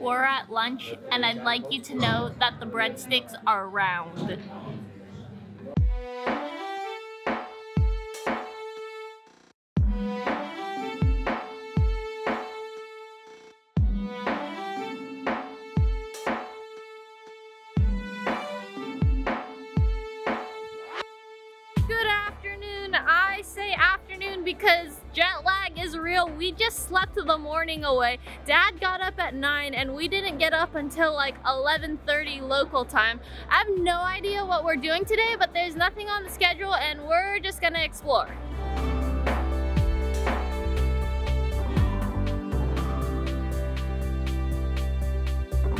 We're at lunch, and I'd like you to know that the breadsticks are round. Because jet lag is real. We just slept the morning away. Dad got up at 9 and we didn't get up until like 11:30 local time. I have no idea what we're doing today, but there's nothing on the schedule and we're just gonna explore.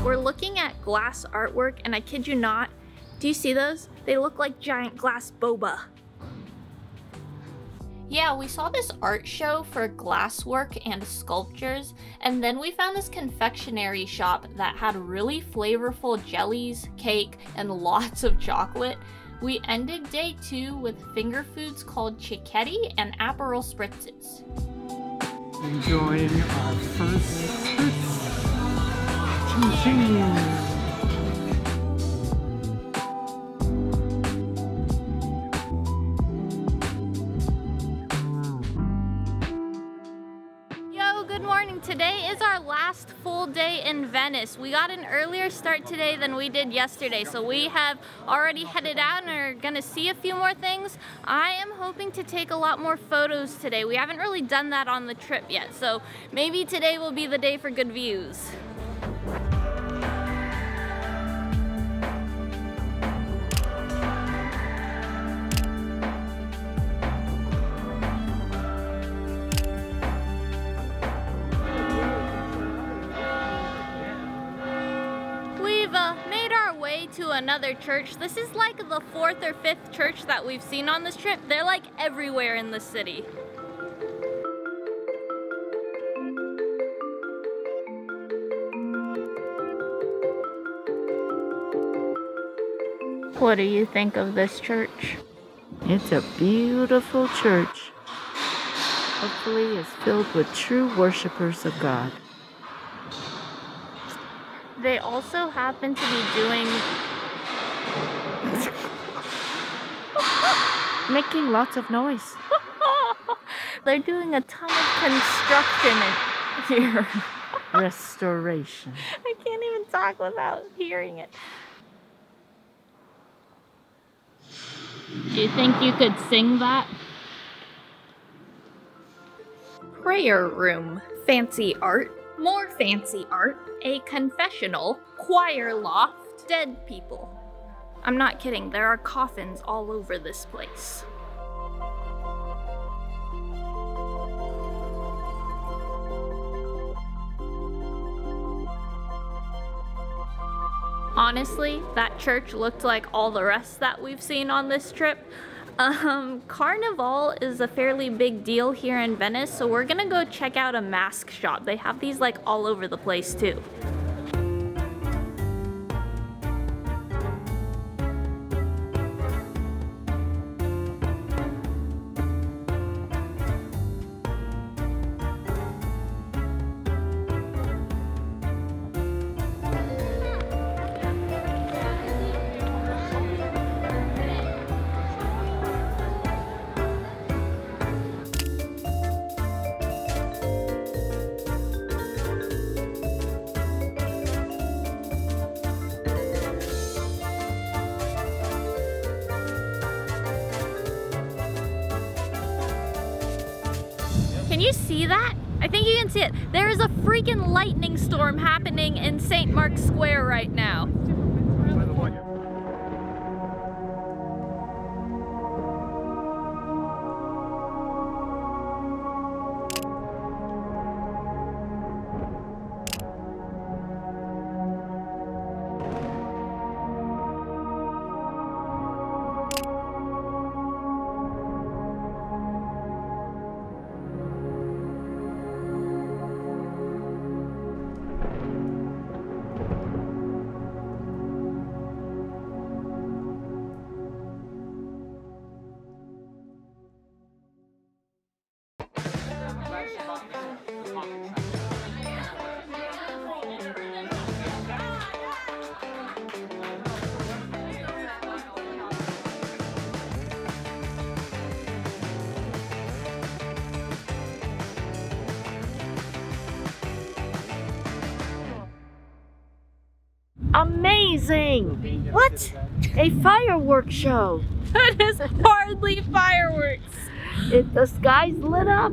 We're looking at glass artwork and I kid you not, do you see those? They look like giant glass boba. Yeah, we saw this art show for glasswork and sculptures, and then we found this confectionery shop that had really flavorful jellies, cake, and lots of chocolate. We ended day 2 with finger foods called cicchetto and Aperol Spritzes. Enjoying our first spritz. Continue. Today is our last full day in Venice. We got an earlier start today than we did yesterday, so we have already headed out and are gonna see a few more things. I am hoping to take a lot more photos today. We haven't really done that on the trip yet, so maybe today will be the day for good views. To another church. This is like the 4th or 5th church that we've seen on this trip. They're like everywhere in the city. What do you think of this church? It's a beautiful church. Hopefully it's filled with true worshipers of God. They also happen to be doing making lots of noise. They're doing a ton of construction here. Restoration. I can't even talk without hearing it. Do you think you could sing that? Prayer room, fancy art, more fancy art, a confessional, choir loft, dead people. I'm not kidding, there are coffins all over this place. Honestly, that church looked like all the rest that we've seen on this trip. Carnival is a fairly big deal here in Venice, so we're gonna go check out a mask shop. They have these like all over the place too. Can you see that? I think you can see it. There is a freaking lightning storm happening in St. Mark's Square right now. amazing! What? A fireworks show! That is hardly fireworks! The sky's lit up!